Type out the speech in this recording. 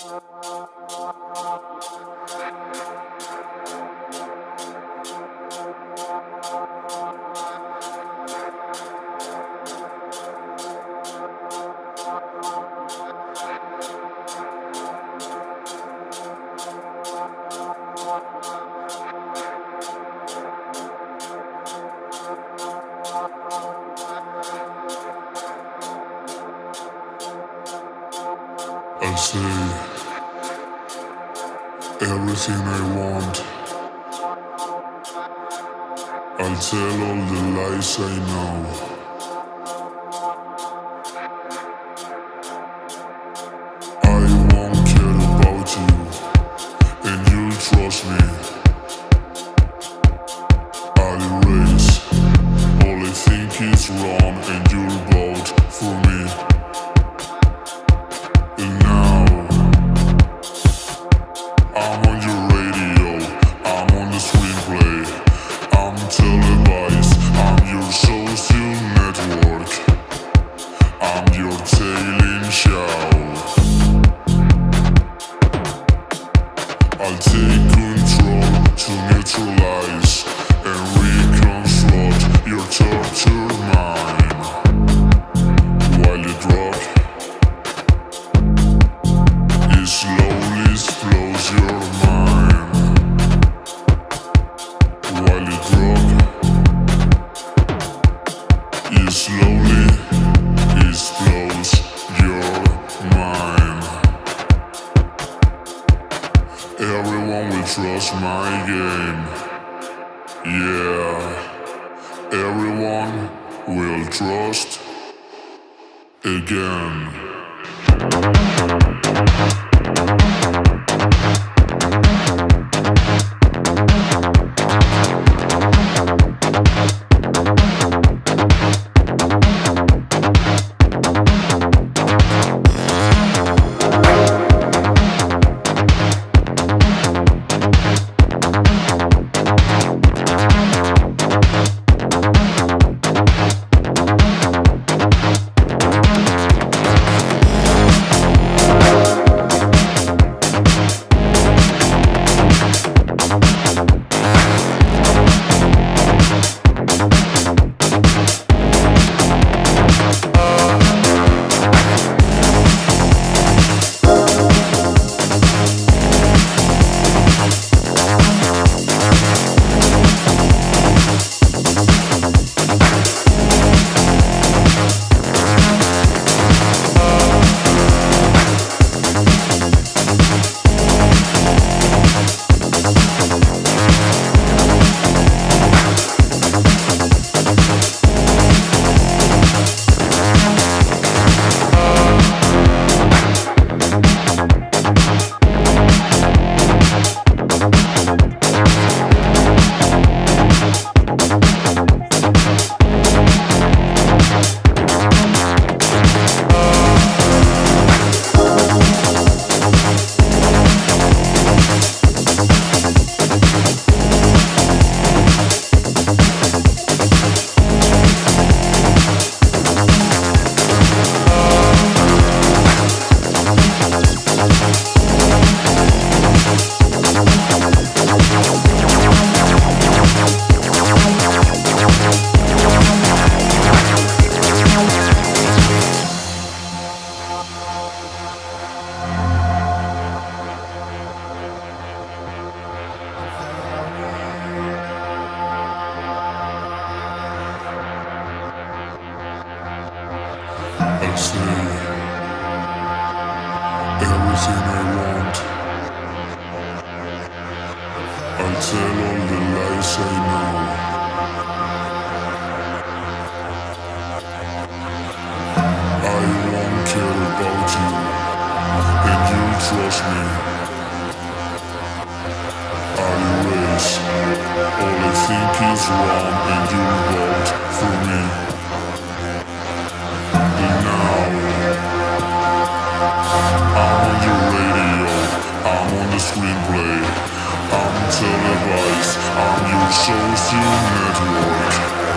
I say everything I want. I'll tell all the lies I know. I won't care about you, and you'll trust me. I'll erase all I think is wrong, and you'll vote for me. I'll take control to neutralize and reconstruct your tortured mind. While the drug, it slowly flows your mind. While the drug, it slowly flows your mind. Everyone will trust my game. Yeah, everyone will trust again. I say everything I want. I'll tell all the lies I know. I won't care about you, and you'll trust me. I'll erase all I think is wrong, and you'll vote for me. Screenplay, I'm televised, I'm your social network.